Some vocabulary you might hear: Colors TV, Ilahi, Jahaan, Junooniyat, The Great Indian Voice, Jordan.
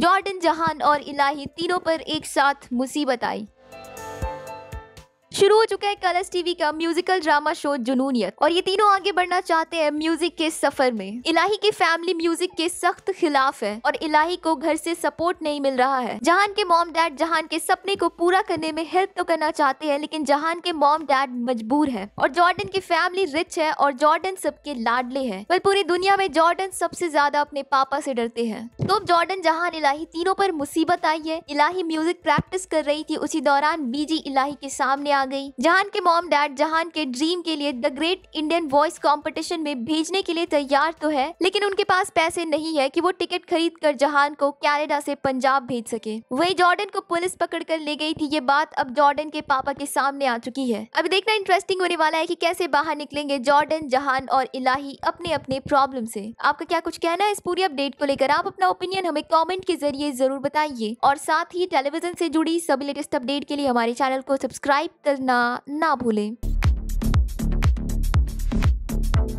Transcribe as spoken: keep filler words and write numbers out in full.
Jordan, जहान और इलाही तीनों पर एक साथ मुसीबत आई। शुरू हो चुका है कलर्स टीवी का म्यूजिकल ड्रामा शो जुनूनियत और ये तीनों आगे बढ़ना चाहते हैं म्यूजिक के सफर में। इलाही की फैमिली म्यूजिक के सख्त खिलाफ है और इलाही को घर से सपोर्ट नहीं मिल रहा है। जहान के मॉम डैड जहान के सपने को पूरा करने में हेल्प तो करना चाहते हैं, लेकिन जहान के मॉम डैड मजबूर है। और जॉर्डन की फैमिली रिच है और जॉर्डन सबके लाडले है, पर पूरी दुनिया में जॉर्डन सबसे ज्यादा अपने पापा से डरते हैं। तो अब जॉर्डन, जहान, इलाही तीनों पर मुसीबत आई है। इलाही म्यूजिक प्रैक्टिस कर रही थी, उसी दौरान बीजी इलाही के सामने आ गई। जहान के मॉम डैड जहान के ड्रीम के लिए the great Indian voice competition में भेजने के लिए तैयार तो है, लेकिन उनके पास पैसे नहीं है कि वो टिकट खरीद कर जहान को कनाडा से पंजाब भेज सके। वही जॉर्डन को पुलिस पकड़ कर ले गई थी। ये बात अब जॉर्डन के पापा के सामने आ चुकी है। अब देखना इंटरेस्टिंग होने वाला है कि कैसे बाहर निकलेंगे जॉर्डन, जहान और इलाही अपने अपने प्रॉब्लम से। आपका क्या कुछ कहना है इस पूरी अपडेट को लेकर? आप अपना ओपिनियन हमें कॉमेंट के जरिए जरूर बताइए और साथ ही टेलीविजन से जुड़ी सभी लेटेस्ट अपडेट के लिए हमारे चैनल को सब्सक्राइब करना ना भूलें।